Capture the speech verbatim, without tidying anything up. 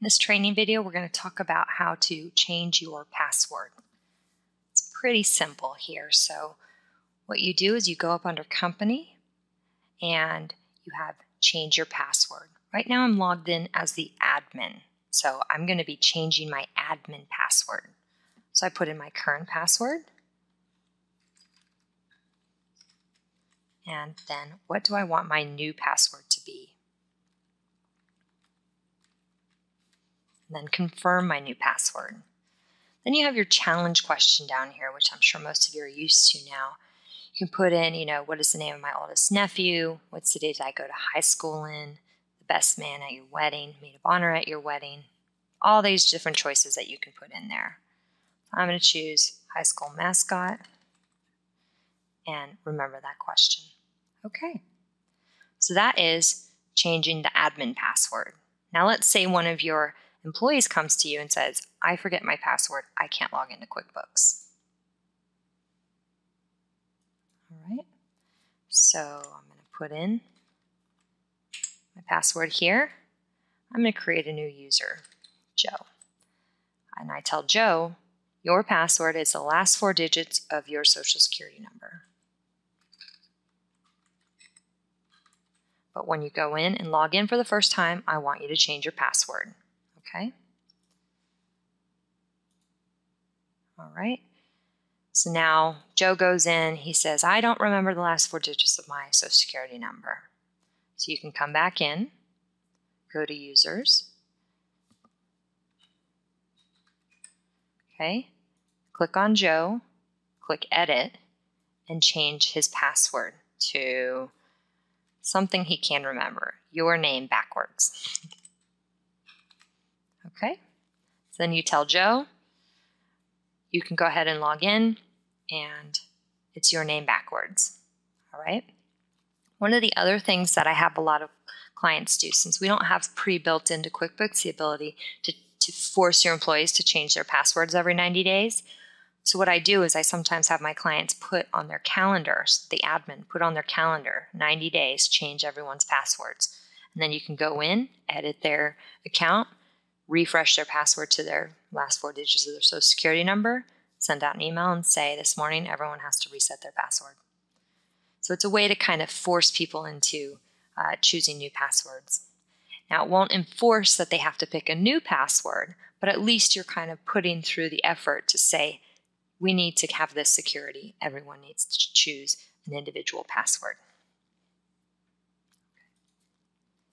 In this training video, we're going to talk about how to change your password. It's pretty simple here. So what you do is you go up under Company and you have Change Your Password. Right now I'm logged in as the admin, so I'm going to be changing my admin password. So I put in my current password. And then what do I want my new password to be? And then confirm my new password. Then you have your challenge question down here, which I'm sure most of you are used to now. You can put in, you know, what is the name of my oldest nephew? What city did I go to high school in? The best man at your wedding, maid of honor at your wedding. All these different choices that you can put in there. I'm going to choose high school mascot and remember that question. Okay. So that is changing the admin password. Now let's say one of your employees comes to you and says, I forget my password, I can't log into QuickBooks. All right, so I'm going to put in my password here. I'm going to create a new user, Joe. And I tell Joe, your password is the last four digits of your social security number. But when you go in and log in for the first time, I want you to change your password. Okay. All right. So now Joe goes in, he says, I don't remember the last four digits of my social security number. So you can come back in, go to users. Okay. Click on Joe, click edit, and change his password to something he can remember, your name backwards. Okay, so then you tell Joe, you can go ahead and log in, and it's your name backwards, all right? One of the other things that I have a lot of clients do, since we don't have pre-built into QuickBooks the ability to, to force your employees to change their passwords every ninety days, so what I do is I sometimes have my clients put on their calendars, the admin, put on their calendar, ninety days, change everyone's passwords. And then you can go in, edit their account, refresh their password to their last four digits of their social security number, send out an email and say, this morning everyone has to reset their password. So it's a way to kind of force people into uh, choosing new passwords. Now it won't enforce that they have to pick a new password, but at least you're kind of putting through the effort to say, we need to have this security. Everyone needs to choose an individual password.